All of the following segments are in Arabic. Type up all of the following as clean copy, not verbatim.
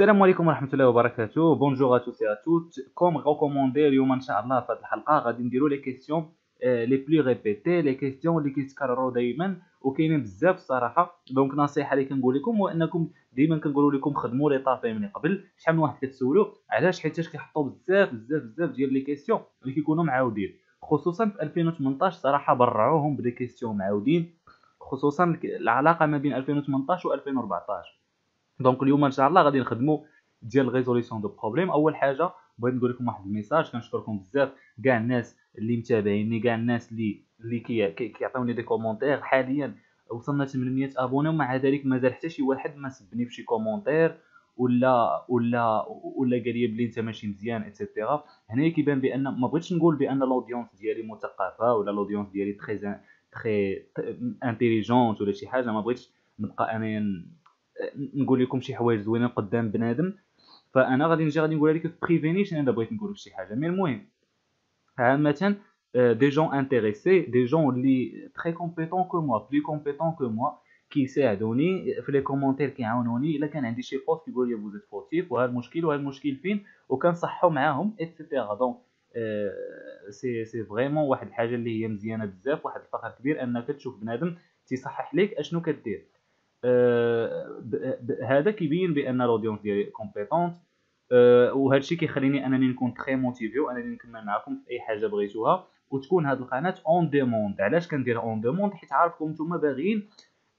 السلام عليكم ورحمه الله وبركاته. بونجور ا توس اي ا توت. كوم ريكوموندي اليوم ان شاء الله في هذه الحلقه غادي نديرو لي كيسيون لي بلو ريبيتي، لي كيسيون اللي كيتكرروا دائما وكاينين بزاف صراحه. دونك النصيحه اللي كنقول لكم هو انكم دائما كنقولوا لكم خدموا لي طافي من قبل. شحال من واحد كتسولوا علاش، حيت كيحطوا بزاف بزاف بزاف ديال لي كيسيون اللي كيكونوا معاودين، خصوصا في 2018 صراحه برعوهم بلي كيسيون معاودين، خصوصا العلاقه ما بين 2018 و 2014. دونك اليوم ان شاء الله غادي نخدمو ديال ريزوليسيون دو بروبليم. اول حاجه بغيت نقول لكم واحد الميساج، كنشكركم بزاف كاع الناس اللي متابعيني، كاع الناس اللي كيعطيوني دي كومونتير. حاليا وصلنا 800 ابوني ومع ذلك مازال حتى شي واحد ما سبني بشي كومونتير ولا قال لي بلي انت ماشي مزيان ايتترا. هنايا كيبان بان ما بغيتش نقول بان الاودينس ديالي مثقفه ولا الاودينس ديالي تري انتيليجونت ولا شي حاجه، ما بغيتش نبقى انا نقول لكم شي حوايج زوينين قدام بنادم. فانا غادي نجي غادي نقولها لك في بريفينيش انا بغيت نقول لك شي حاجه. مي المهم عامه دي جون انتريسي، دي جون اللي تري كومبيتون كو موا، بلي كومبيتون كو موا، كيساعدوني في لي كومونتير، كيعاونوني الا كان عندي شي فوت كيقول لي بوزيت فوتيف وهذا المشكل وهذا المشكل فين، وكنصحوا معاهم ايتترا. دونك سي فريمون واحد الحاجه اللي هي مزيانه بزاف، واحد الفخر كبير انك تشوف بنادم تيصحح لك اشنو كدير. هذا كيبين بان الاودينس ديالي كومبيتونت، وهذا الشيء كيخليني انني نكون تري موتيفي وانني نكمل معكم في اي حاجه بغيتوها. وتكون هذه القناه اون ديموند. علاش كنديرها اون ديموند؟ حيت عارفكم نتوما باغيين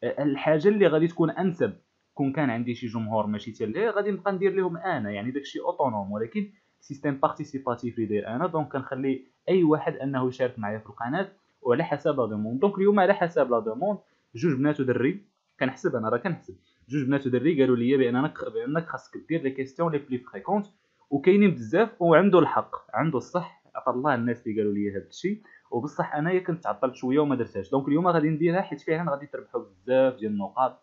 الحاجه اللي غادي تكون انسب. كون كان عندي شي جمهور ماشي تالي غادي نبقى ندير لهم انا، يعني داكشي اوتونوم، ولكن سيستيم بارتيسيباتيف اللي داير انا. دونك كنخلي اي واحد انه يشارك معايا في القناه وعلى حسب لا دوموند. دونك اليوم على حسب لا دوموند جوج بنات ودري، كنحسب انا راه كنحسب جوج بنات ودري قالوا لي بانك خاصك دير لي كيسيون لي بلي فريكونت، وكاينين بزاف وعنده الحق، عنده الصح، عطا الله الناس اللي قالوا لي هذا الشيء. وبصح انايا كنت تعطلت شويه وما درتهاش، دونك اليوم غادي نديرها حيت فعلا غادي تربحوا بزاف ديال النقاط،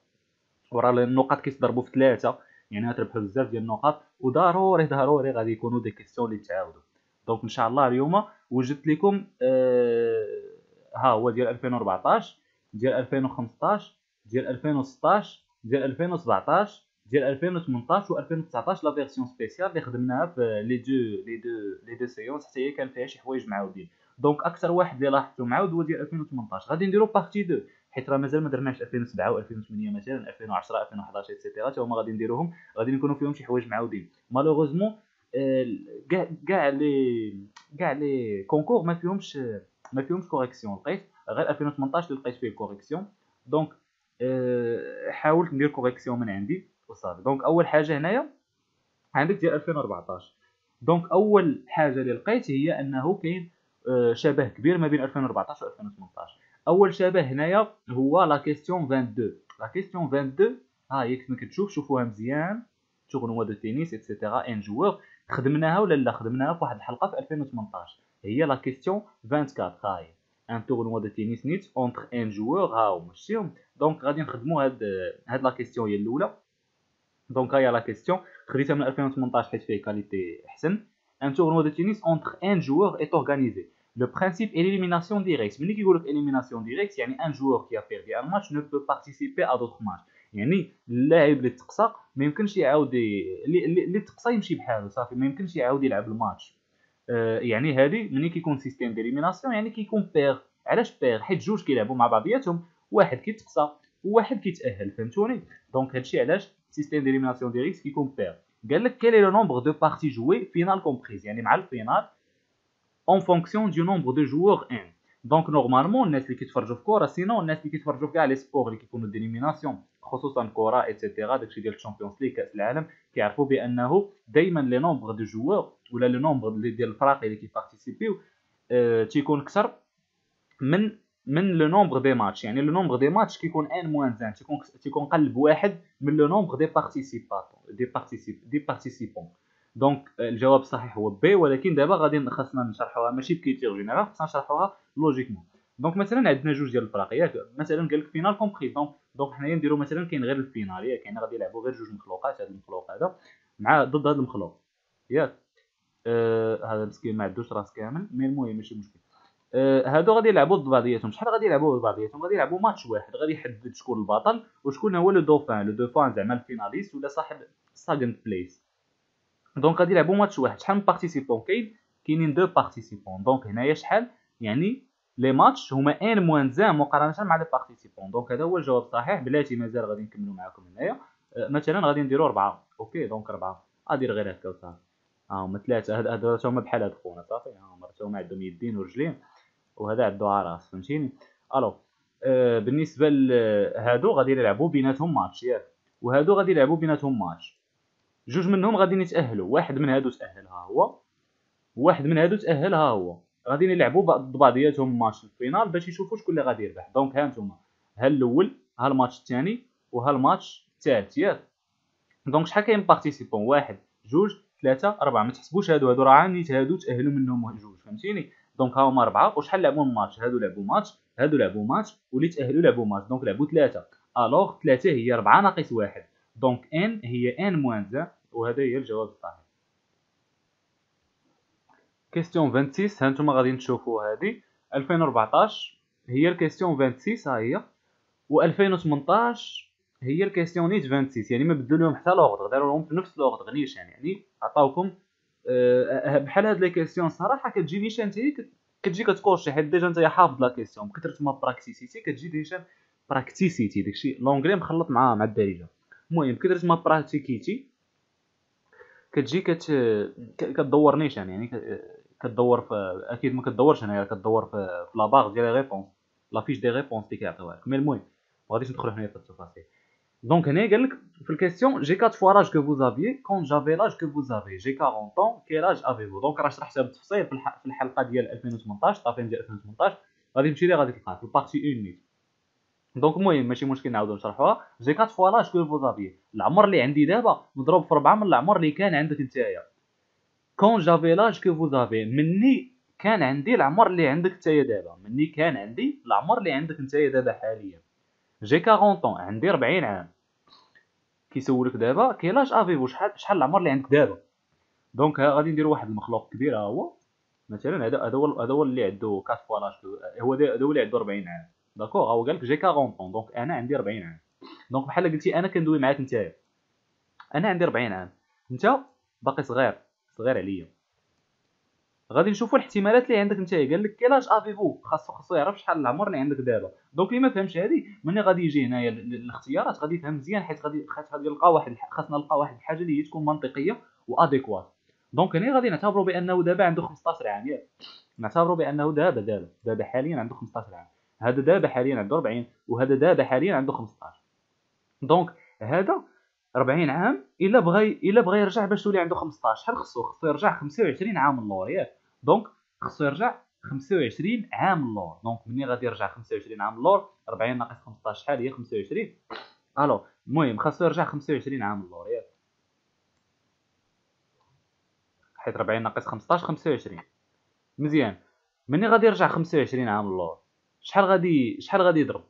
وراه النقاط كيتضربوا في ثلاثه، يعني غتربحوا بزاف ديال النقاط، وضروري ضروري غادي يكونوا دي كيسيون اللي تعاودوا. دونك ان شاء الله اليوم وجدت لكم ها هو ديال 2014، ديال 2015، ديال 2016، ديال 2017، ديال 2018 و 2019 لا فيرسيون سبيسيال اللي خدمناها في لي دو سيونس، حتى هي كان فيها شي حوايج معاودين. دونك اكثر واحد اللي لاحظته معاود هو ديال 2018. غادي نديرو بارتي 2 حيت راه مازال ما درناش 2007 و 2008 مثلا، 2010 2011 ايتترا، حتى هما غادي نديروهم، غادي يكونوا فيهم شي حوايج معاودين. مالوغوزمون كاع لي كونكور ما فيهمش كوريكسيون، لقيت غير 2018 اللي لقيت فيه كوريكسيون. دونك حاولت ندير كوريكسيون من عندي وصافي. دونك اول حاجه هنايا عندك ديال 2014. دونك اول حاجه اللي لقيت هي انه كاين شبه كبير ما بين 2014 و 2018. اول شبه هنايا هو لا كيسيون 22. لا كيسيون 22 ها هي كما كتشوف، شوفوها مزيان، تورنوا دو تينيس ايتترا ان جوور، خدمناها ولا لا؟ خدمناها في واحد الحلقه في 2018. هي لا كيسيون 24 ها هي ان تورنوا دو تينيس نيت اونتر ان جوور ها هما شتيهم. دونك غادي نخدموا هاد لا كيسيون هي الاولى. دونك ها هي لا كيسيون، خديتها من 2018 حيت فيه كاليتي احسن. ان تورنوا دو تينيس اونتر ان جوور ايت اورغانيزي. لو برينسيپ اي ليميناسيون ديريكت. ملي كيقول لك اليميناسيون ديريكت يعني ان جوور كي افيردي ان ماتش نو بو بارتيسيبي ا دوطخ ماتش، يعني اللاعب اللي تقصى ما يمكنش يعاود، اللي تقصى يمشي بحاله صافي، ما يمكنش يعاود يلعب الماتش. يعني هذه ملي كيكون سيستيم ديال ليميناسيون يعني كيكون بير. علاش بير؟ حيت جوج كيلعبوا مع بعضياتهم، واحد كيتقصى وواحد كيتاهل، فهمتوني؟ دونك هادشي علاش سيستيم ديال ليميناسيون ديريكت كيكون بير. قال لك كالي لو نومبر دو بارتي جوي فينال كومبريز، يعني مع الفينال en fonction du nombre de joueurs n. دونك نورمالمون الناس اللي كيتفرجوا في كره، سينو الناس اللي كيتفرجوا في كاع لي سبور اللي كيكونوا ديليميناسيون، خصوصا الكره ايتترا، داكشي ديال الشامبيونز ليغ كاس العالم، كيعرفوا بانه دائما لي نومبر دو جوور ولا لو نومبر ديال الفرق اللي كيبارتيسيبيو تيكون اكثر من لو نومبر دي ماتش، يعني لو نومبر دي ماتش كيكون ان موان زان، تيكون قل بواحد من لو نومبر دي بارتيسيبات دي بارتيسيبون. دونك الجواب الصحيح هو بي، ولكن دابا غادي خاصنا نشرحوها ماشي بكيتير جينيرال، خاصنا نشرحوها لوجيكمون. دونك مثلا عندنا جوج ديال الفرق، ياك مثلا قال لك فينال كومبري. دونك حنايا نديرو مثلا كاين غير الفينال، ياك يعني غادي يلعبوا غير جوج مخلوقات، هذا المخلوق هذا مع ضد هذا المخلوق، ياك هذا مسكين ما عندوش راس كامل، مي المهم ماشي مشكل. هادو غادي يلعبوا ضد بعضياتهم. شحال غادي يلعبوا ضد بعضياتهم؟ غادي يلعبوا ماتش واحد، غادي يحدد شكون البطل وشكون هو لو دوفان. لو دوفان زعما الفيناليست ولا صاحب second place. دونك غادي يلعبوا ماتش واحد. شحال من بارتيسيبون كاين؟ كاينين دو بارتيسيبون. دونك هنايا شحال يعني لي ماتش هما ان موان زان مقارنه مع لي بارتيسيبون. دونك هذا هو الجواب الصحيح. بلاتي مازال غادي نكملوا معكم هنايا. مثلا غادي نديروا 4. اوكي دونك 4 ادير غير هكا وصافي. ها هما 3. هذا تا هما بحال هاد خونا صافي. ها هما تا هما عندهم يدين ورجلين وهذا عنده راس فهمتيني. الو بالنسبه لهادو غادي يلعبوا بيناتهم ماتش ياك، وهادو غادي يلعبوا بيناتهم ماتش. جوج منهم غادي يتاهلوا، واحد من هادو تاهل ها هو، واحد من هادو تاهل ها هو. غادي يلعبوا ضد بعضياتهم ماتش الفينال باش يشوفوا شكون اللي غادي يربح. دونك ها نتوما، ها الاول، ها الماتش الثاني، وها الماتش الثالث ياك. دونك شحال كاين بارتيسيبون؟ واحد، جوج، ثلاثه، اربعه. ما تحسبوش هادو، هادو راه عانيت هادو تاهلوا منهم جوج فهمتيني. دونك ها هما 4. وشحال لعبوا الماتش؟ هادو لعبوا ماتش، هادو لعبوا ماتش، واللي تاهلوا لعبوا ماتش. دونك لعبوا 3. الوغ 3 هي 4 ناقص 1. دونك ان هي ان موان زان، وهذا هي الجواب الصحيح. كيستيون 26 ها نتوما غادي تشوفوا هذه 2014 هي الكيستيون 26 ها هي، و2018 هي الكيستيون 26. يعني ما بدلوا لهم حتى لوغدر، داروا لهم في نفس لوغدر نيشان، يعني عطاوكم بحال هاد لي كيسيون. صراحه كتجي نيشان تي كتجي كتكورشي، حيت ديجا نتايا حافظ لا كيسيون بكثرت ما براكتيسيتي كتجي ديجا براكتيسيتي. داكشي لونغلي مخلط مع الدارجه. المهم بكثرت ما براتيكيتي كتجي كتدور نيشان، يعني كتدور في اكيد ما كتدورش هنايا، كتدور في لاباغ ديال لي ريبونس، لافيش دي ريبونس اللي كيعطيوها لك. مي المهم ما غاديش ندخلو هنايا في التفاصيل. Donc, في الكيستيون j'ai 4 fois l'âge que vous aviez quand j'avais l'âge que vous avez. J'ai 40 ans, quel âge avez-vous؟ دونك راه شرحتها بالتفصيل في الحلقه ديال 2018، طافين ديال 2018 غادي تمشي لي غادي تلقاها في البارتي 1. دونك المهم ماشي مشكل نعاودو نشرحوها. j'ai 4 fois l'âge que vous aviez، العمر اللي عندي دابا مضروب في 4 من العمر اللي كان عندك نتايا. quand j'avais l'âge que vous avez، مني كان عندي العمر اللي عندك نتايا دابا، مني كان عندي العمر اللي عندك نتايا دابا حاليا. جي 40 طون، عندي 40 عام. كيسولك دابا كيلاج افيفو، شحال العمر اللي عندك دابا. دونك غادي نديرو واحد المخلوق كبير ها هو، مثلا هذا هو اللي عنده 4 فوا لاج، هو هذا هو اللي عنده 40 عام. داكوغ، هو قالك جي 40 طون، دونك انا عندي 40 عام. دونك بحال قلتي انا كندوي معاك نتايا، انا عندي 40 عام، انت باقي صغير صغير عليا. غادي نشوفوا الاحتمالات اللي عندك نتايا. قال لك كيلاج افيفو، خاصو يعرف شحال العمر اللي عندك دابا. دونك اللي ما فهمش هذه ملي غادي يجي هنايا الاختيارات غادي يفهم مزيان، حيت غادي يلقى واحد، خاصنا نلقى واحد الحاجه اللي هي تكون منطقيه واديكوات. دونك هنا غادي نعتبروا بانه دابا عنده 15 عام ياك، نعتبروا بانه دابا حاليا عنده 15 عام. هذا دابا حاليا عنده 40، وهذا دابا حاليا عنده 15. دونك هذا 40 عام، الا بغى يرجع باش تولي عنده 15 شحال خصو يرجع 25 عام اللور ياك. دونك خصو يرجع 25 عام اللور. دونك ملي غادي يرجع 25 عام اللور، 40 ناقص 15 شحال هي 25. الو المهم خاصو يرجع 25 عام اللور ياك، حيت 40 ناقص 15 25. مزيان، ملي غادي يرجع 25 عام اللور شحال غادي يضرب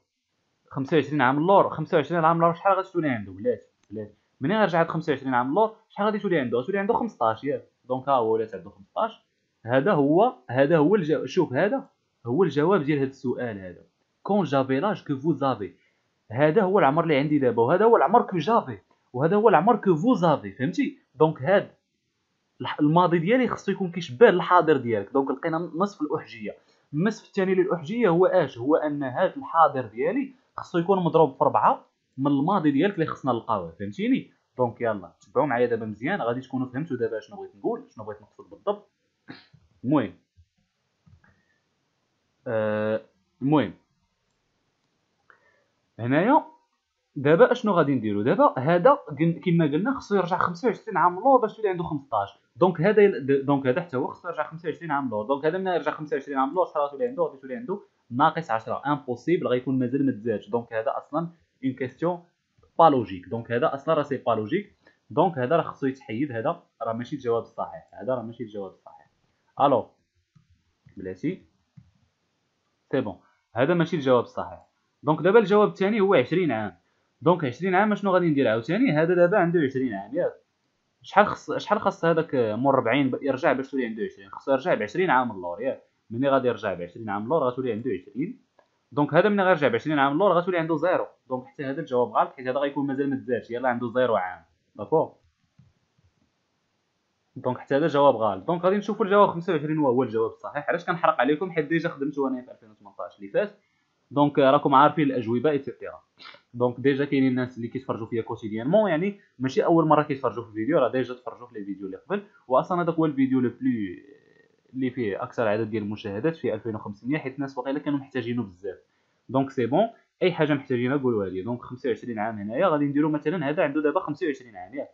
25 عام اللور؟ 25 عام اللور شحال غادي تولي عنده؟ بلاتي ملي رجعت 25 عام اللور شحال غادي تولي عنده؟ غتولي عنده 15 ياك. دونك ها هو ولات عنده 15. هذا هو الجواب. شوف هذا هو الجواب ديال هذا السؤال هذا. كون جافي لاج كو فو زافي، هذا هو العمر اللي عندي دابا، وهذا هو العمر كو جافي، وهذا هو العمر كو فو زافي فهمتي. دونك هذا الماضي ديالي خصو يكون كيشبه الحاضر ديالك. دونك لقينا نصف الاحجيه، النصف الثاني للاحجيه هو اش؟ هو ان هذا الحاضر ديالي خصو يكون مضروب في 4 من الماضي ديالك اللي خصنا نلقاوه فهمتيني. دونك يلا تبعوا معايا دابا مزيان، غادي تكونوا فهمتوا دابا شنو بغيت نقول، شنو بغيت نقصد بالضبط. المهم هنايا دابا اشنو غادي نديرو دابا؟ هذا كما قلنا خصو يرجع 25 عام لور باش يولي عنده 15. دونك هذا حتى هو خصو يرجع 25 عام لور. دونك هذا ملي يرجع 25 عام لور شحال غتولي عنده؟ غتولي عنده ناقص 10. امبوسيبل، غيكون مازال ما تزادش. دونك هذا اصلا une question pas logique. دونك هذا اصلا راه سي با لوجيك. دونك هذا راه خصو يتحيد، هذا راه ماشي الجواب الصحيح، هذا راه ماشي الجواب الصحيح. الو بلاتي سي بون، هذا ماشي الجواب الصحيح. دونك دابا الجواب الثاني هو 20 عام. دونك 20 عام شنو غادي ندير عاوتاني؟ هذا دابا عنده 20 عام ياك. شحال خص هذاك مور 40 يرجع باش تولي عنده 20؟ خصو يرجع ب 20 عام اللور ياك. ملي غادي يرجع ب 20 عام اللور غتولي عنده 20. دونك هذا ملي غيرجع ب 20 عام اللور غتولي عنده 0. دونك حتى هذا الجواب غلط، حيت هذا غيكون مازال ما تزادش، يلا عنده 0 عام. داكوغ دونك حتى هذا جواب غلط. دونك غادي نشوفوا الجواب 25 هو الجواب الصحيح. علاش كنحرق عليكم؟ حيت ديجا خدمته انا في 2018 اللي فات، دونك راكم عارفين الاجوبه ايتترا. دونك ديجا كاينين الناس اللي كيتفرجوا فيا كوتيديانمون، يعني ماشي اول مره كيتفرجوا في الفيديو، راه ديجا تفرجوا في لي فيديو اللي قبل، واصلا هذاك هو الفيديو لو بلو اللي فيه اكثر عدد ديال المشاهدات في 2500، حيت الناس واقيلا كانوا محتاجينه بزاف. دونك سي بون، اي حاجه محتاجينها قولوها لي. دونك 25 عام هنايا غادي نديرو مثلا هذا عنده دابا 25 عام ياك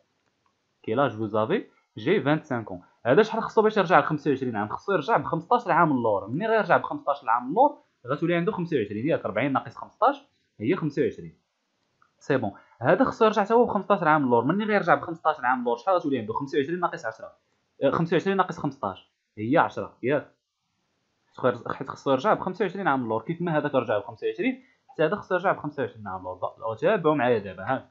كي لاج فوزافي جي 25 عام. هذا شحال خصو باش يرجع ل 25 عام؟ خصو يرجع ب 15 عام اللور. ملي غيرجع ب 15 عام اللور غتولي عنده 25 ياك 40 ناقص 15 هي 25 سي بون. هذا خصو يرجع حتى هو ب 15 عام اللور. ملي غيرجع ب 15 عام اللور شحال غتولي عنده؟ 25 ناقص 10 25 ناقص 15 هي 10 ياك، حيت خصو يرجع ب 25 عام اللور. كيف ما هذاك رجع ب 25 حتى هذا خصو يرجع ب 25 عام اللور. تابعوا معايا دابا. ها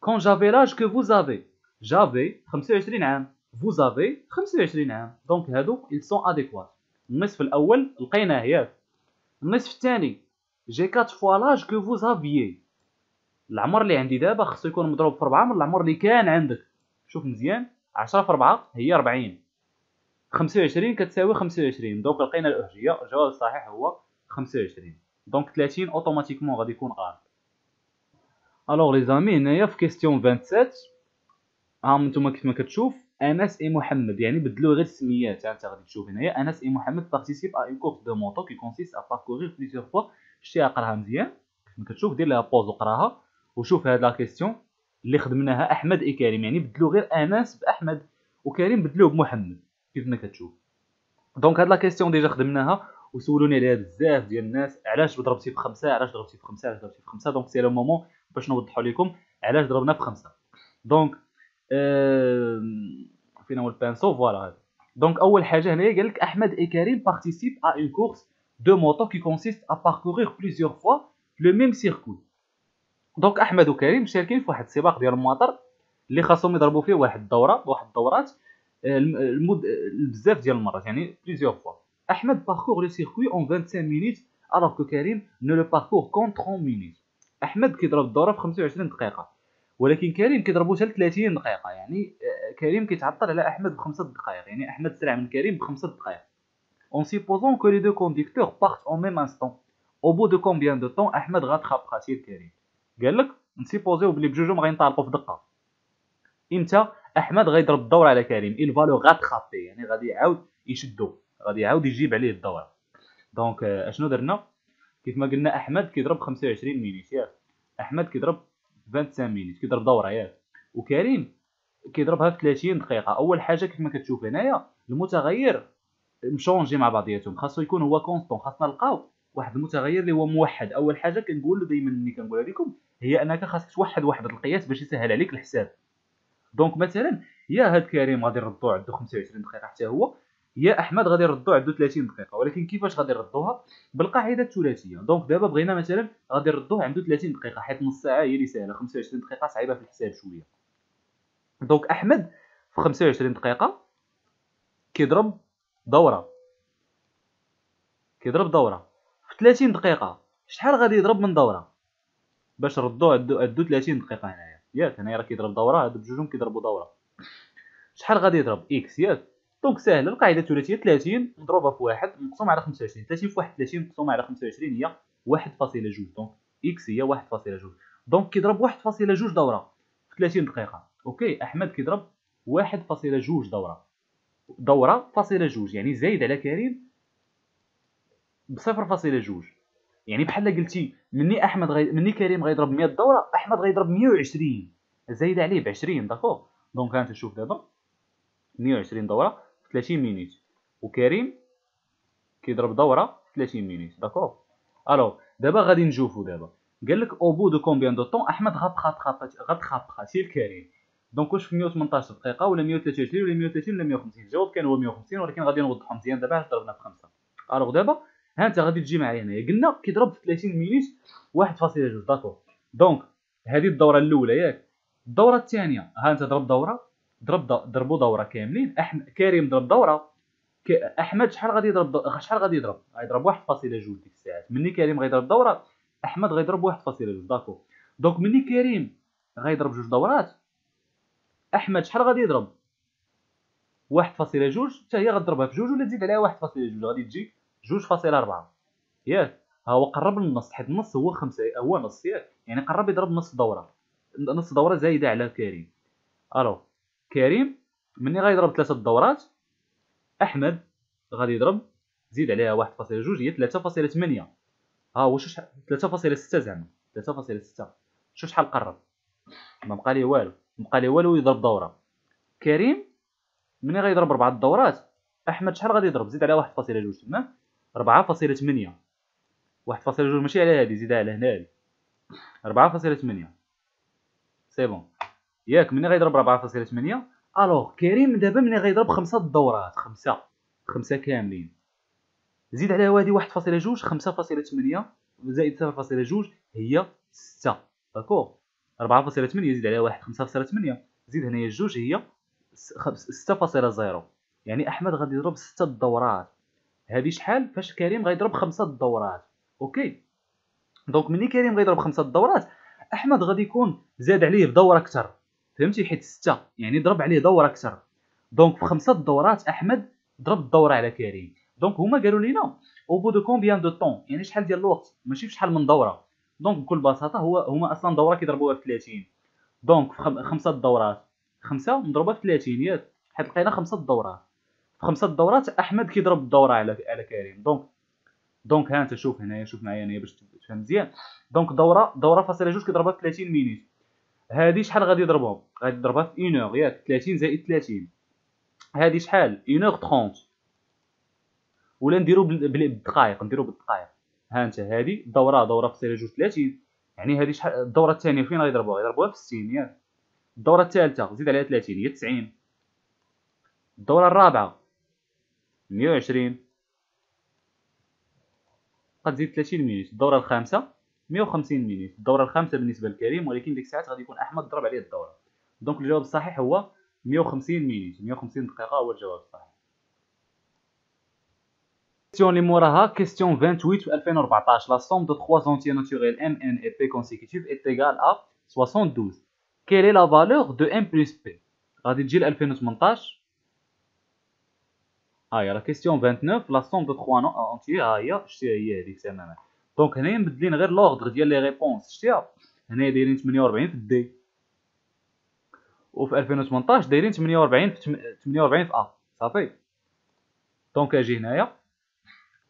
كون جافي لاج كو فوز افي، جافي 25 عام، فوز افي 25 عام. دونك هادو ils sont adéquats. النصف الاول لقيناه ياك. النصف الثاني جي 4 فوا لاج كو فوز افيي، العمر اللي عندي دابا خصو يكون مضروب في 4 من العمر اللي كان عندك. شوف مزيان، 10 في 4 هي 40، 25 كتساوي 25. دونك لقينا الاحجيه، الجواب الصحيح هو 25. دونك 30 اوتوماتيكمون غادي يكون غلط. الوغ لي زامي هنايا في كيستيون 27 ها نتوما كيف ما كتشوف انس اي محمد، يعني بدلو غير السميات. انت غادي تشوف هنايا انس اي محمد بارتيسيب ا اون كورس دو مونطو كي كونسيست ا باركورير بليزيور فوا. شتيها قراها مزيان كيف ما كتشوف، دير لها بوز وقراها وشوف هاد لا كيستيون اللي خدمناها احمد اي كريم، يعني بدلو غير انس باحمد وكريم بدلوه بمحمد كيف ما كتشوف. دونك هاد لا كيستيون ديجا خدمناها وسولوني عليها بزاف ديال الناس، علاش ضربتي ب5، علاش ضربتي ب5، علاش ضربتي ب5. دونك سي لو مومون باش نوضحوا لكم علاش ضربنا ب5. دونك فين هو البانسو؟ فوالا. دونك اول حاجه هنايا قال لك احمد اي كريم بارتيسيب ا اون كورس دو موطو كي كونسيست ا باركورير بليزيور فوا لو ميم سيركوي. دونك احمد وكريم مشاركين في واحد السباق ديال المطر اللي خاصهم يضربوا فيه واحد الدوره، واحد الدورات بزاف ديال المرات، يعني بليزيور فوا. احمد باركور لو سيركوي اون 25 مينيت alors que كريم نو لو باركور كون 30 مينيت. احمد كيضرب الدوره في 25 دقيقه ولكن كريم كيضربو حتى 30 دقيقه، يعني كريم كيتعطل على احمد ب5 دقائق، يعني احمد سرع من كريم ب5 دقائق. اون سيبوزون كو لي دو كونديكتور بارت اون ميم انستون او بو دو كومبيان دو طون احمد غاتخابخاتي كريم. قال لك نسيبوزيو بلي بجوجهم غينطلقوا في دقه، امتى احمد غيضرب الدوره على كريم il va le rattraper، يعني غادي يعاود يشدو، غادي يعاود يجيب عليه الدوره. دونك اشنو درنا؟ كيف ما قلنا احمد كيضرب 25 مينيت ياك، احمد كيضرب 25 مينيت كيضرب دوره ياك، وكريم كيضربها في 30 دقيقه. اول حاجه كيف ما كتشوف هنايا المتغير مشونجي مع بعضياتهم، خاصو يكون هو كونستون، خاصنا نلقاو واحد المتغير اللي هو موحد. اول حاجه كنقول له دائما ملي كنقولها لكم هي انك خاصك توحد واحد القياس باش يسهل عليك الحساب. دونك مثلا يا هاد كريم غادي نردو عنده 25 دقيقه حتى هو، يا احمد غادي نردو عنده 30 دقيقه، ولكن كيفاش غادي نردوها؟ بالقاعده الثلاثيه. دونك دابا بغينا مثلا غادي نردوه عنده 30 دقيقه حيت نص ساعه هي اللي ساهله، 25 دقيقه صعيبه في الحساب شويه. دونك احمد في 25 دقيقه كيضرب دوره، كيضرب دوره في 30 دقيقه. شحال غادي يضرب من دوره باش نردو عنده 30 دقيقه هنايا ياك؟ هنايا راه كيضرب دوره، هاد بجوجهم كيضربوا دوره. شحال غادي يضرب؟ اكس ياك. دونك ساهله القاعده الثلاثيه، 30 مضروبه في 1 مقسوم على 25، 30 في 1 30 مقسوم على 25 هي 1.2. دونك اكس هي 1.2. دونك كيضرب 1.2 دوره في 30 دقيقه. اوكي احمد كيضرب 1.2 دوره، دوره فاصله 2 يعني زايد على كريم ب 0.2، يعني بحال قلتي مني احمد مني كريم غيضرب 100 دوره احمد غيضرب 120، زايد عليه ب 20. داكوغ. دونك انت شوف دابا 120 دوره 30 مينيت، وكريم كيضرب دوره 30 مينيت. داكوغ. الو دابا غادي نشوفو دابا قال لك او بو دو كومبيان دو طون احمد غاتخابخاتي كريم. دونك واش في 118 دقيقه ولا 123 ولا 130 ولا 150؟ الجواب كان هو 150، ولكن غادي نوضحو مزيان دابا علاش ضربنا ب5. الو دابا ها انت غادي تجي معايا هنايا. قلنا كيضرب في 30 مينيت 1.2. داكوغ. دونك هذه الدوره الاولى ياك. الدوره الثانيه ها انت ضرب دوره، ضربوا دوره كاملين. كريم ضرب دوره، احمد شحال غادي يضرب؟ شحال غادي يضرب؟ غيضرب 1.2 ديك الساعات. مني كريم غيضرب دوره احمد غيضرب 1.2. داكوغ. دونك مني كريم غيضرب جوج دورات احمد شحال غادي يضرب؟ 1.2 حتى هي غضربها في 2 ولا تزيد عليها 1.2 غادي تجي 2.4 ياك. ها هو قرب من النص حيت النص هو 5 هو نص ياك، يعني قرب يضرب نص دوره، نص دوره زايده على كريم. الو كريم مني غادي يضرب 3 الدورات، احمد غادي يضرب زيد عليها 1.2 هي 3.8. ها هو شوف 3.6 زعما 3.6 شوف شحال قرب، ما بقى ليه والو، بقى ليه والو يضرب دوره. كريم مني غيضرب 4 الدورات، احمد شحال غادي يضرب زيد عليها 1.2 تمام 4.8 1.2 ماشي على هذه زيدها على هنا 4.8 سي بون ياك. مني غيضرب 4.8 الوغ كريم دابا مني غيضرب 5 الدورات 5 كاملين زيد على هذه 1.2 5.8 زائد 0.2 هي 6 داكور 4.8 زيد عليها 1 5.8 زيد هنايا 2 هي 6.0 يعني احمد غادي يضرب 6 الدورات. هذه شحال فاش كريم غيضرب 5 الدورات اوكي. دونك ملي كريم غيضرب 5 الدورات احمد غادي يكون زاد عليه بدوره اكثر فهمتي حيت 6 يعني ضرب عليه دوره اكثر. دونك في 5 الدورات احمد ضرب الدوره على كريم. دونك هما قالوا لينا او بو دو كومبيان دو طون يعني شحال ديال الوقت ماشي بشحال من دوره. دونك بكل بساطه هو هما اصلا دوره كيضربوها في 30. دونك في 5 الدورات 5 مضروبه في 30 ياك حيت لقينا 5 الدورات. في 5 الدورات احمد كيضرب الدوره على كريم. دونك ها انت شوف هنايا شوف معايا هنايا باش تفهم مزيان. دونك دوره فاصله 2 كيضربها في 30 مينيت. هذه شحال غادي يضربهم؟ غادي يضربها في 1 اور ياك 30 زائد 30 هذه شحال 1 اور 30 ولا نديرو بالدقائق نديرو بالدقائق. ها انت هذه دوره فاصله 2 30 يعني هذه شحال الدوره الثانيه فين غيضربوها؟ غيضربوها في 60 ياك. الدوره الثالثه زيد عليها 30 هي 90. الدوره الرابعه 120 غتزيد 30 مينيت. الدوره الخامسه 150 مينيت. الدوره الخامسه بالنسبه لكريم ولكن ديك الساعات غادي يكون احمد ضرب عليه الدوره. دونك الجواب الصحيح هو 150 مينيت 150 دقيقه هو الجواب الصحيح. الكيستيون اللي موراها كيستيون 28 في 2014 لا سوم دو 3 زونتيي ناتوريل ام ان اي بي كونسيكوتيف ايت ايغال ا 72 كيل اي لا فالور دو ام بلس بي غادي تجي ل 2018. هاهي راه كيستيون 29 لا سوم دو 3 انتي هاهي شتي هي هذيك تماما. دونك هنايا مبدلين غير لوردر ديال لي ريبونس شتيها هنايا دايرين 48 في الدي وفي 2018 دايرين 48 في ا صافي. دونك اجي هنايا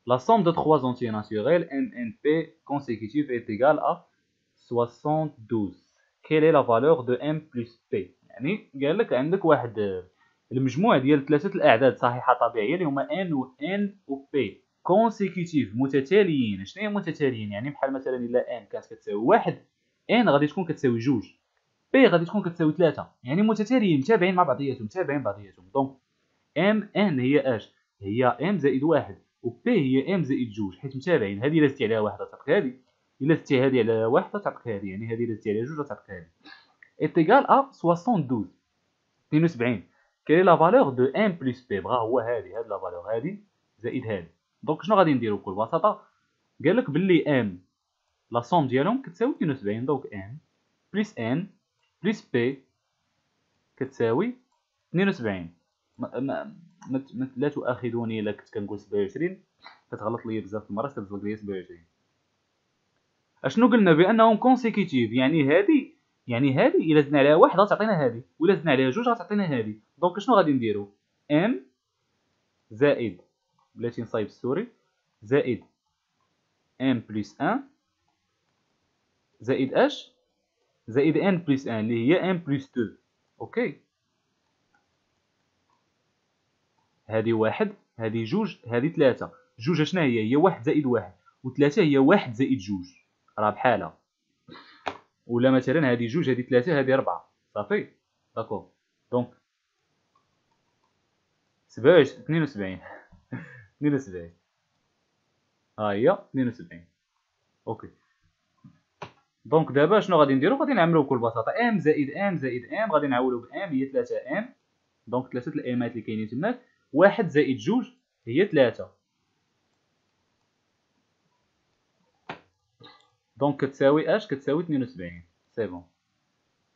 لا سوم دو 3 انتي ناتوريل ام ان بي كونسيكوتيف ايت ايغال ا 72 كيل اي لا فالور دو ام بلس بي يعني قال لك عندك واحد المجموع ديال ثلاثه الاعداد صحيحه طبيعيه اللي هما ان وان وبي كونسيكوتيف متتاليين. شنو هي متتاليين؟ يعني بحال مثلا الا ان كانت كتساوي 1 ان غادي تكون كتساوي 2 بي غادي تكون كتساوي 3 يعني متتاليين متابعين مع بعضياتهم متابعين بعضياتهم. دونك ام ان هي اش؟ هي ام زائد 1 وبي هي ام زائد 2 حيت متابعين. هذه الا زدتي عليها 1 تعطيك هذه، الا زدتي هذه على 1 تعطيك هذه، يعني هذه الا زدتي عليها 2 تعطيك هذه. ايتيغال ا 72 72 كاين لا فالور دو ان بلس بي بغا هو هذه لا فالور هذه زائد هذه. دونك شنو غادي نديرو بكل بساطه؟ قال لك باللي ام لا سوم ديالهم كتساوي 72. دونك ام بلس ان بلس بي كتساوي 72. لا تؤاخذوني الا كنت كنقول 27 كتغلط ليا بزاف المرات كتزلق ليا 27. اشنو قلنا؟ بانهم كونسيكوتيف يعني هذه الا زدنا عليها 1 غتعطينا هذه ولا زدنا عليها 2 غتعطينا هذه. دونك شنو غادي نديرو؟ ام زائد بلاتي نصايب السوري زائد ام بلس 1 زائد اش زائد ان بلس 1 اللي هي ام بلس 2 اوكي. هذه 1 هذه 2 هذه 3 2 شنو هي 1 زائد 1 و3 هي 1 زائد 2 راه بحالها. ولا مثلا هذه 2 هذه 3 هذه 4 صافي داكور. دونك 72 ها هي 72 اوكي. دونك دابا شنو غادي نديرو؟ غادي نعملو بكل بساطه ام زائد ام زائد ام غادي نعاودو بام هي 3 ام. دونك ثلاثه الامات اللي كاينين تماك 1 زائد 2 هي 3 دونك كتساوي اش؟ كتساوي 72 سي بون.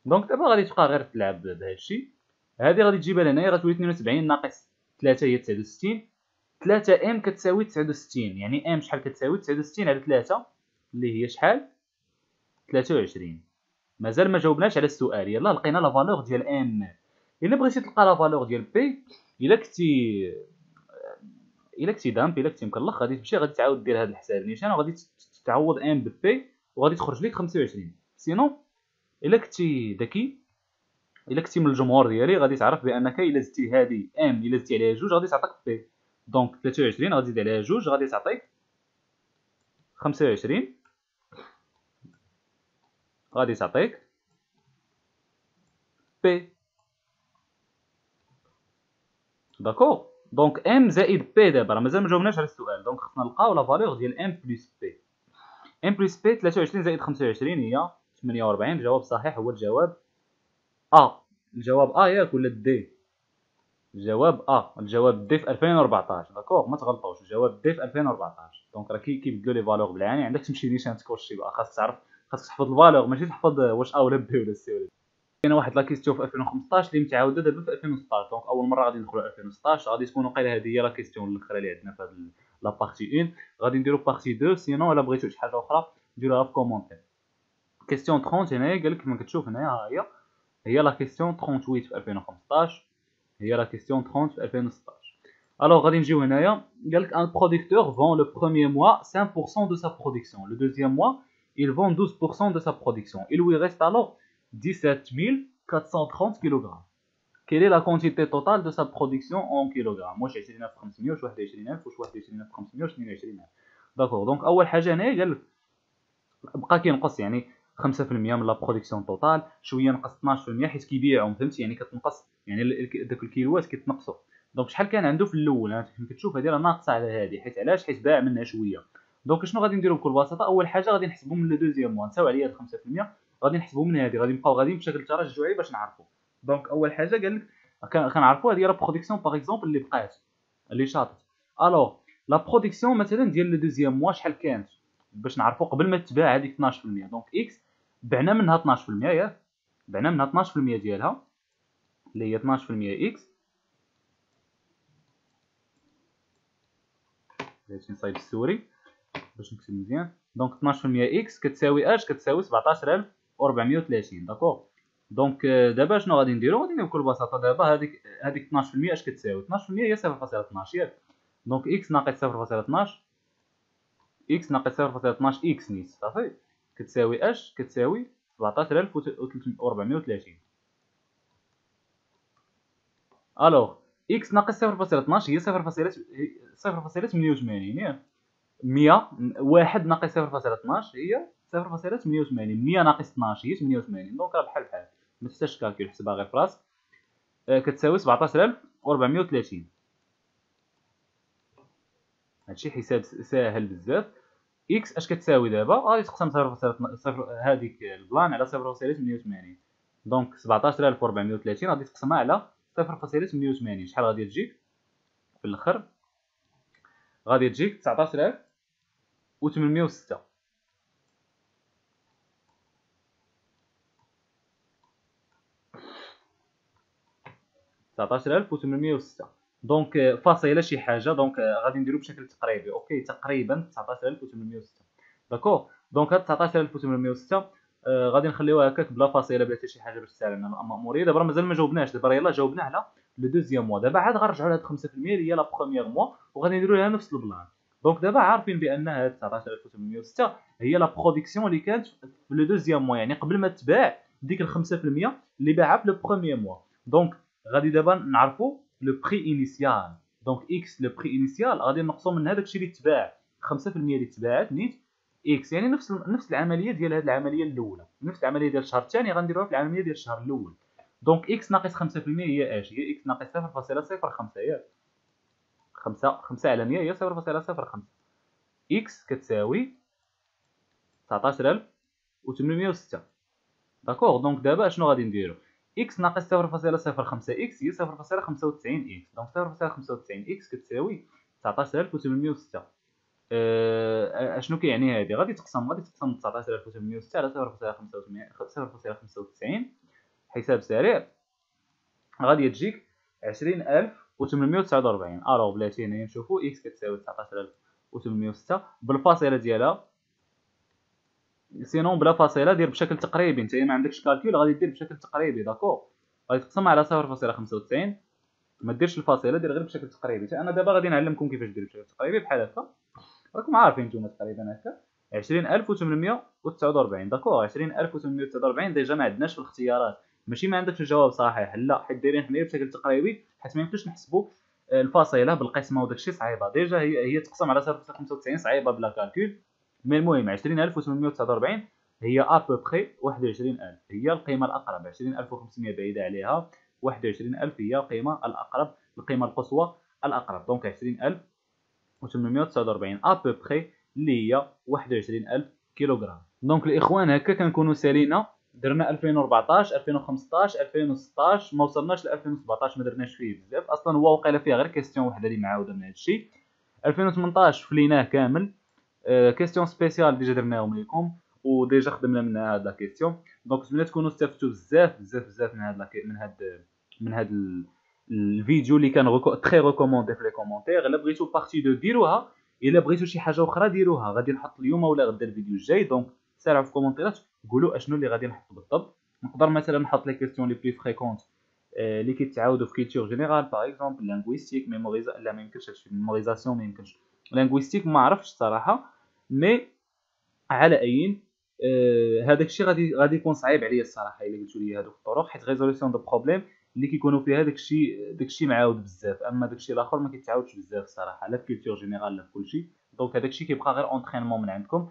دونك دابا غادي تبقى غير تلعب بهذا الشيء هذه غادي تجيبها لهنايا غتولي 72 ناقص 3 هي 69. 3 ام كتساوي 69، يعني ام شحال كتساوي؟ 69 على 3 اللي هي شحال؟ 23. مازال ما جاوبناش على السؤال. يلا لقينا لا فالور ديال ام. الا بغيتي تلقى لا فالور ديال بي، الا كنتي دامب، الا كنتي مكلخ، غادي تمشي غادي تعاود دير هذا الحساب نيشان، وغادي تعوض ام ببي وغادي تخرج لك 25. سينو الا كنتي ذكي، الا كنتي من الجمهور ديالي، غادي تعرف بانك الا زدتي هذه ام، الا زدتي عليها جوج غادي تعطيك بي. دونك 23 غادي تزيد عليها جوج غادي تعطيك 25، غادي تعطيك بي. داكور. دونك ام زائد بي. دابا راه مازال ما جاوبناش على السؤال، دونك خصنا نلقاو لا فالور ديال ام بلس بي. ام بلس بي 23 زائد 25 هي 48. الجواب صحيح هو الجواب ا. الجواب ا ياك ولا دي؟ الجواب ا. الجواب دي في 2014. داكوغ، ما تغلطوش، الجواب دي في 2014. دونك راه كيبدلو لي فالور بالعاني، عندك تمشي نيشان تكورشي بقى، خاصك تعرف، خاصك تحفظ الفالور، ماشي تحفظ واش ا ولا بي ولا سي ولا دي. كاين واحد لا كيستيون في 2015 اللي متعاوده دابا في 2016. دونك اول مره غادي ندخلوا 2016، غادي تكون وقيله هذه هي لا كيستيون الاخرى اللي عندنا في هذه لا بارتي 1. غادي نديروا بارتي 2، سينو الا بغيتوا شي حاجه اخرى ديروها في كومونتير. كيستيون 30 هنايا قال لك كما كتشوف هنايا، ها هي لا كيستيون 38 في 2015، هي لا كيستيون 30 في 2016. الوغ غادي نجيو هنايا قال لك ان برودكتور فون لو بروميير موا 5% دو سا برودكسيون، لو دوزيام موا il vend 12% de sa production. Il lui reste alors 17430 kg. Quelle est la quantité totale de sa production en kg? واش 20500 واش 21000 واش 21500 واش 22000؟ داكور. دونك اول حاجه هنايا قال بقى كينقص يعني 5% من لا برودكسيون توتال، شويه نقص 12% حيت كيبيعهم، فهمتي؟ يعني كتنقص، يعني داك الكيلوات كيتنقصوا. دونك شحال كان عنده في الاول؟ ها كتشوف هذه راه ناقصه على هذه، حيت علاش؟ حيت باع منها شويه. دونك شنو غادي نديرو بكل بساطه؟ اول حاجه غادي نحسبو من لو دوزيام موا، نساو عليا 5%، غادي نحسبو من هذه، غادي نبقاو غاديين بشكل ترجعي باش نعرفو. دونك اول حاجه قال لك كنعرفو هذه راه برودكسيون باغ اكزومبل اللي بقات اللي شاطت. الوغ لا برودكسيون مثلا ديال لو دوزيام موا شحال كانت باش نعرفو قبل ما تتباع هذيك 12%؟ دونك اكس بعنا منها 12%، ياك بعنا منها 12% ديالها اللي هي 12% اكس. باش نصايب السوري باش نكتب مزيان. دونك 12% اكس كتساوي اش؟ كتساوي 17430. داكور. دونك دابا شنو غادي نديرو؟ غادي بكل بساطه دابا هذيك 12% اش كتساوي؟ 12% هي 0.12، ياك. دونك اكس ناقص 0.12، اكس ناقص 0.12 اكس نيت، صافي، كتساوي اش؟ كتساوي 17430. الوغ اكس ناقص 0.12 هي 0.88، ياك. 100 واحد ناقص 0.12 هي 0.88، 100 ناقص 12 هي 88. دونك راه بحال بحال، ما تحتاجش كالكول، حسبها غير في راسك. كتساوي 17430. هادشي حساب ساهل بزاف. اكس اش كتساوي دابا؟ غادي تقسم 0.12 هذيك البلان على 0.88. دونك 17430 غادي تقسمها على 0.88، شحال غادي تجيك في الاخر؟ غادي تجيك 19806. دونك فاصله شي حاجه، دونك غادي نديرو بشكل تقريبي، اوكي، تقريبا 19806. داكور. دونك هاد 19806 غادي نخليوها هكاك بلا فاصله بلا حتى شي حاجه باش تسالنا المأموريه. دابا مازال ما جاوبناش، دابا يلاه جاوبنا على لو دوزيام موا. دابا عاد غنرجعوا لهاد 5% اللي هي لا بروميير موا وغادي نديروا لها نفس البلان. دونك دابا عارفين بان هاد 19806 هي لا برودكسيون اللي كانت في لو دوزيام موا، يعني قبل ما تباع ديك ال 5% اللي باعها في لو بروميير موا. دونك غادي دابا نعرفوا لو بري انيسيال. دونك اكس لو بري انيسيال غادي نقصوا من هذاك الشيء اللي تباع، 5% اللي تباعت نيت اكس، يعني نفس العمليه ديال هاد العمليه الاولى، نفس العمليه ديال الشهر الثاني غنديروها في العمليه ديال الشهر الاول. دونك اكس ناقص 5% هي اش؟ هي اكس ناقص 0.05، ياك. 5 على 100 هي 0.05. اكس كتساوي 19806. داكور. دونك دابا شنو غادي نديرو؟ اكس ناقص 0.05 اكس هي 0.95 اكس. دونك 0.95 اكس كتساوي 19806. اشنو كيعني هادي؟ غادي تقسم 19806 على 0.95. حساب سريع غادي تجيك 20849. أراو بلاتي هنايا نشوفو إكس كتساوي 19806 بالفاصلة ديالها، سينون بلا فاصلة دير بشكل تقريبي، نتايا ما عندكش كالكول غادي دير بشكل تقريبي، داكور؟ غادي تقسم على 0.95، ما ديرش الفاصلة دير غير بشكل تقريبي. تا أنا دابا غادي نعلمكم كيفاش ديروا بشكل تقريبي بحال هكا، راكم عارفين نتوما تقريبا هكا 20849 داكور. 20849 ديجا ما عندناش في الاختيارات، ماشي ما عندكش الجواب صحيح، لا، حيت دايرين حنايا بشكل تقريبي حيت ما يمكنش نحسبوا الفاصله بالقسمه وداك الشيء صعيبه، ديجا هي تقسم على 0.95 صعيبه بلا كالكول. مي المهم 20849 هي ابوبخي 21000، هي القيمه الاقرب، 20500 بعيده عليها، 21000 هي القيمه الاقرب، القيمه القصوى الاقرب. دونك 20849 ابوبخي اللي هي 21000 كيلوغرام. دونك الاخوان هكا كنكونوا سالينا، درنا 2014 2015 2016 ما وصلناش ل 2017، ما درناش فيه بزاف اصلا، هو وقيله فيها غير كيستيون وحده اللي معاوده من هذا الشيء. 2018 فليناه كامل، كيستيون سبيسيال ديجا درناهم لكم وديجا خدمنا منها هاد لا كيستيون. دونك نتمنى تكونوا استفدتوا بزاف بزاف بزاف من هاد من هاد الفيديو اللي كان تري ريكوموندي في لي كومونتير. الا بغيتو بارتي دو ديروها، الا بغيتو شي حاجه اخرى ديروها، غادي نحط اليوم ولا غدا الفيديو الجاي. دونك سارعوا في الكومونتيرات قولوا اشنو اللي غادي نحط بالضبط. نقدر مثلا نحط لي كيستيون لي بلي فريكونت اللي كيتعاودوا في كولتور جينيرال، باغ اكزومبل لانغويستيك، ميموريزا، لا ما يمكنش هادشي، ميموريزاسيون ما يمكنش، لانغويستيك ما عرفتش الصراحه. مي على اين هذاك الشيء غادي يكون صعيب عليا الصراحه الا قلتوا لي هذوك الطرق، حيت ريزوليسيون دو بروبليم اللي كيكونوا فيها داك الشيء معاود بزاف، اما داك الشيء الاخر ما كيتعاودش بزاف الصراحه، لا في كولتور جينيرال لا في كلشي. دونك هذاك الشيء كيبقى غير اونترينمون من عندكم.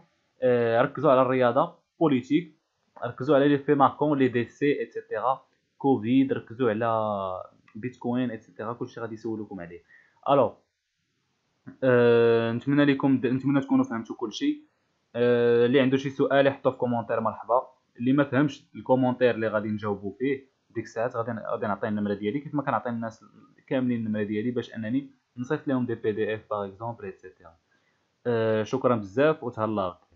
ركزوا على الرياضه، بوليتيك، ركزوا على لي في ماركون، لي ديسي ايتترا، كوفيد، ركزوا على بيتكوين ايتترا، كلشي غادي يسولوكم عليه. الو نتمنى تكونوا فهمتوا كلشي. اللي عنده شي سؤال يحطوه في كومونتير مرحبا، اللي ما فهمش الكومونتير اللي غادي نجاوبوا فيه ديك الساعات غادي نعطي النمره ديالي كيف ما كنعطي الناس كاملين النمره ديالي، باش انني نصيفط لهم دي بي دي اف باغ اكزومبل ايتترا. شكرا بزاف وتهلاو.